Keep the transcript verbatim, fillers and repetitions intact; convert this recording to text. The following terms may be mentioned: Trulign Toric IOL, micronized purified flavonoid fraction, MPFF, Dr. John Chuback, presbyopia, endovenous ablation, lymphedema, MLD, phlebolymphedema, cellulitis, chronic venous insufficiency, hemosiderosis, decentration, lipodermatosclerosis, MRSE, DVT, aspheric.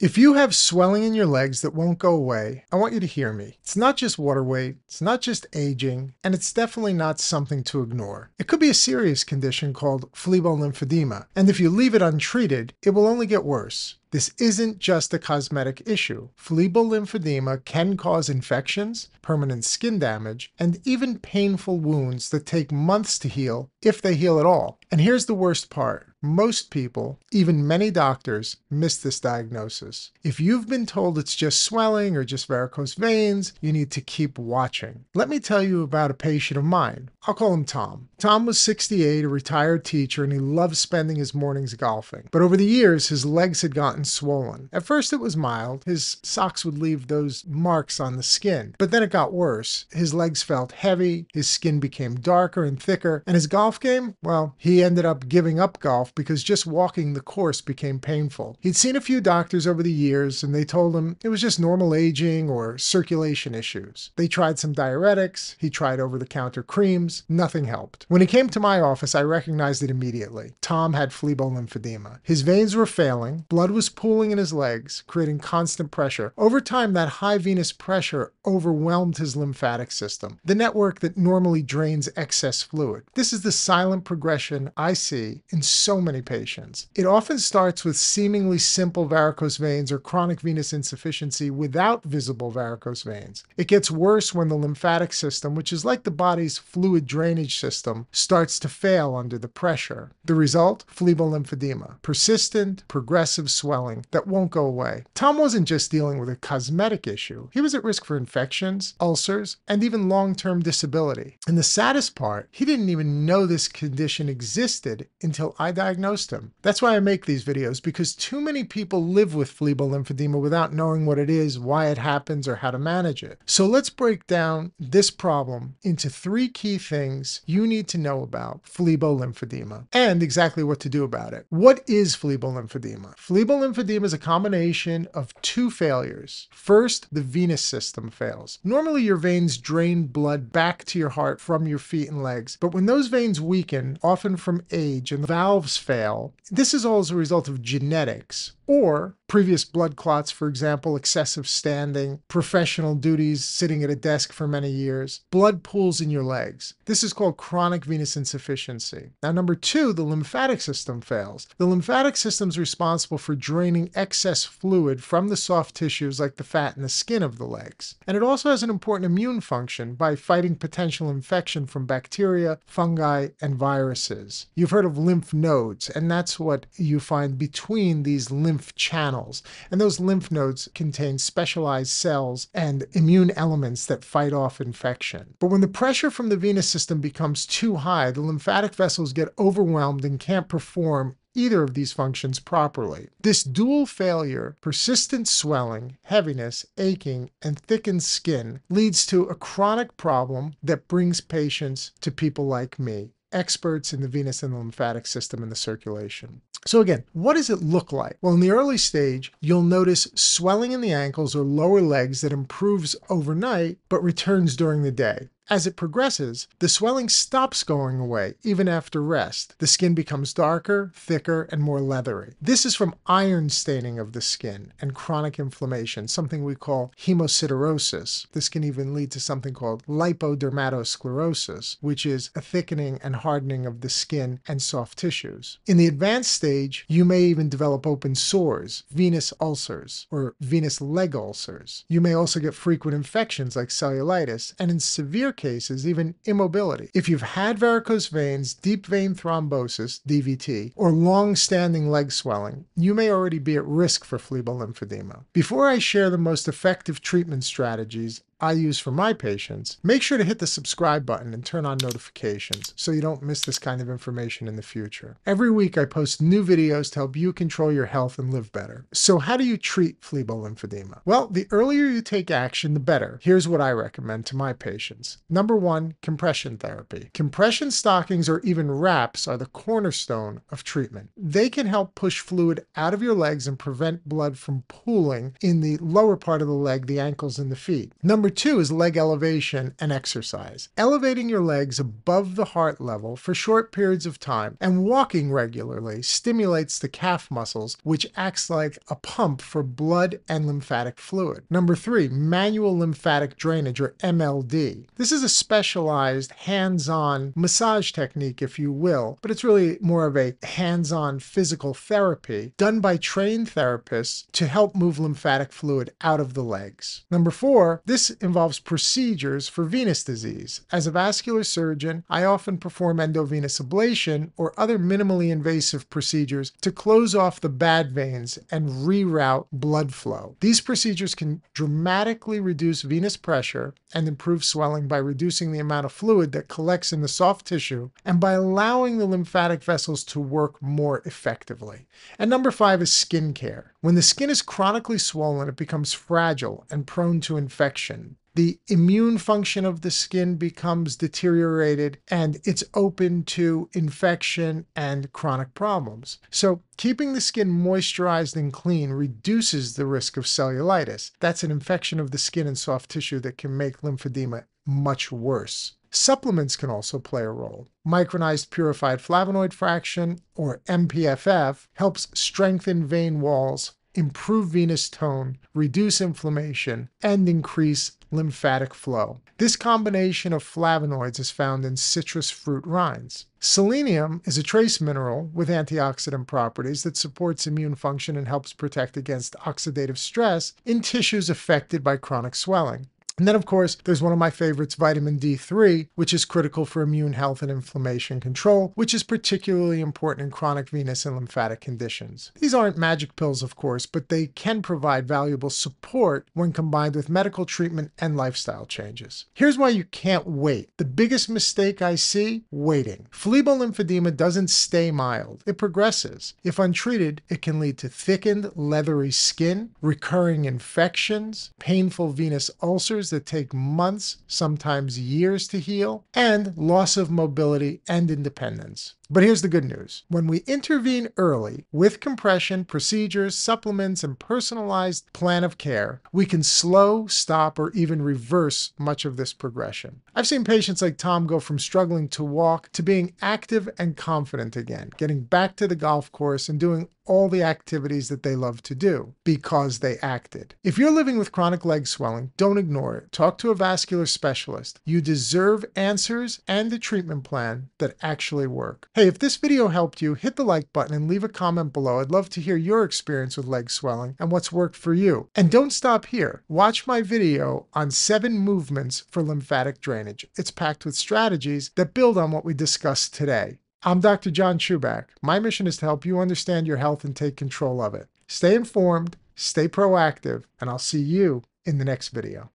If you have swelling in your legs that won't go away, I want you to hear me. It's not just water weight, it's not just aging, and it's definitely not something to ignore. It could be a serious condition called phlebolymphedema, and if you leave it untreated, it will only get worse. This isn't just a cosmetic issue. Phlebolymphedema can cause infections, permanent skin damage, and even painful wounds that take months to heal, if they heal at all. And here's the worst part. Most people, even many doctors, miss this diagnosis. If you've been told it's just swelling or just varicose veins, you need to keep watching. Let me tell you about a patient of mine. I'll call him Tom. Tom was sixty-eight, a retired teacher, and he loved spending his mornings golfing. But over the years, his legs had gotten swollen. At first it was mild. His socks would leave those marks on the skin. But then it got worse. His legs felt heavy, his skin became darker and thicker, and his golf game, well, he ended up giving up golf because just walking the course became painful. He'd seen a few doctors over the years and they told him it was just normal aging or circulation issues. They tried some diuretics, he tried over-the-counter creams, nothing helped. When he came to my office, I recognized it immediately. Tom had phlebolymphedema. His veins were failing, blood was pooling in his legs, creating constant pressure. Over time, that high venous pressure overwhelmed his lymphatic system, the network that normally drains excess fluid. This is the silent progression I see in so many patients. It often starts with seemingly simple varicose veins or chronic venous insufficiency without visible varicose veins. It gets worse when the lymphatic system, which is like the body's fluid drainage system, starts to fail under the pressure. The result? Phlebolymphedema. Persistent, progressive swelling that won't go away. Tom wasn't just dealing with a cosmetic issue. He was at risk for infections, ulcers, and even long-term disability. And the saddest part, he didn't even know this condition existed until I diagnosed him. That's why I make these videos, because too many people live with phlebolymphedema without knowing what it is, why it happens, or how to manage it. So let's break down this problem into three key things you need to know about phlebolymphedema and exactly what to do about it. What is phlebolymphedema? Phlebolymphedema is a combination of two failures. First, the venous system fails. Normally your veins drain blood back to your heart from your feet and legs, but when those veins weaken, often from age, and the valves fail. This is all as a result of genetics or previous blood clots, for example, excessive standing, professional duties, sitting at a desk for many years, blood pools in your legs. This is called chronic venous insufficiency. Now, number two, the lymphatic system fails. The lymphatic system is responsible for draining excess fluid from the soft tissues like the fat and the skin of the legs. And it also has an important immune function by fighting potential infection from bacteria, fungi, and viruses. You've heard of lymph nodes, and that's what you find between these lymph channels. And those lymph nodes contain specialized cells and immune elements that fight off infection. But when the pressure from the venous system becomes too high, the lymphatic vessels get overwhelmed and can't perform either of these functions properly. This dual failure, persistent swelling, heaviness, aching, and thickened skin, leads to a chronic problem that brings patients to people like me, experts in the venous and the lymphatic system and the circulation. So again, what does it look like? Well, in the early stage, you'll notice swelling in the ankles or lower legs that improves overnight but returns during the day. As it progresses, the swelling stops going away, even after rest. The skin becomes darker, thicker, and more leathery. This is from iron staining of the skin and chronic inflammation, something we call hemosiderosis. This can even lead to something called lipodermatosclerosis, which is a thickening and hardening of the skin and soft tissues. In the advanced stage, you may even develop open sores, venous ulcers, or venous leg ulcers. You may also get frequent infections like cellulitis, and in severe cases, even immobility. If you've had varicose veins, deep vein thrombosis, D V T, or long-standing leg swelling, you may already be at risk for phlebolymphedema. Before I share the most effective treatment strategies I use for my patients, make sure to hit the subscribe button and turn on notifications so you don't miss this kind of information in the future. Every week I post new videos to help you control your health and live better. So how do you treat phlebolymphedema? Well, the earlier you take action, the better. Here's what I recommend to my patients. Number one, compression therapy. Compression stockings or even wraps are the cornerstone of treatment. They can help push fluid out of your legs and prevent blood from pooling in the lower part of the leg, the ankles and the feet. Number Number two is leg elevation and exercise. Elevating your legs above the heart level for short periods of time and walking regularly stimulates the calf muscles, which acts like a pump for blood and lymphatic fluid. Number three, manual lymphatic drainage, or M L D. This is a specialized hands-on massage technique, if you will, but it's really more of a hands-on physical therapy done by trained therapists to help move lymphatic fluid out of the legs. Number four, this involves procedures for venous disease. As a vascular surgeon, I often perform endovenous ablation or other minimally invasive procedures to close off the bad veins and reroute blood flow. These procedures can dramatically reduce venous pressure and improve swelling by reducing the amount of fluid that collects in the soft tissue and by allowing the lymphatic vessels to work more effectively. And number five is skin care. When the skin is chronically swollen, it becomes fragile and prone to infection. The immune function of the skin becomes deteriorated, and it's open to infection and chronic problems. So keeping the skin moisturized and clean reduces the risk of cellulitis. That's an infection of the skin and soft tissue that can make lymphedema much worse. Supplements can also play a role. Micronized purified flavonoid fraction, or M P F F, helps strengthen vein walls, improve venous tone, reduce inflammation, and increase lymphatic flow. This combination of flavonoids is found in citrus fruit rinds. Selenium is a trace mineral with antioxidant properties that supports immune function and helps protect against oxidative stress in tissues affected by chronic swelling. And then, of course, there's one of my favorites, vitamin D three, which is critical for immune health and inflammation control, which is particularly important in chronic venous and lymphatic conditions. These aren't magic pills, of course, but they can provide valuable support when combined with medical treatment and lifestyle changes. Here's why you can't wait. The biggest mistake I see, waiting. Phlebolymphedema doesn't stay mild. It progresses. If untreated, it can lead to thickened, leathery skin, recurring infections, painful venous ulcers that take months, sometimes years to heal, and loss of mobility and independence. But here's the good news. When we intervene early with compression, procedures, supplements, and personalized plan of care, we can slow, stop, or even reverse much of this progression. I've seen patients like Tom go from struggling to walk to being active and confident again, getting back to the golf course and doing all the activities that they love to do because they acted. If you're living with chronic leg swelling, don't ignore it. Talk to a vascular specialist. You deserve answers and a treatment plan that actually work. Hey, if this video helped you, hit the like button and leave a comment below. I'd love to hear your experience with leg swelling and what's worked for you. And don't stop here. Watch my video on seven movements for lymphatic drainage. It's packed with strategies that build on what we discussed today. I'm Doctor John Chuback. My mission is to help you understand your health and take control of it. Stay informed, stay proactive, and I'll see you in the next video.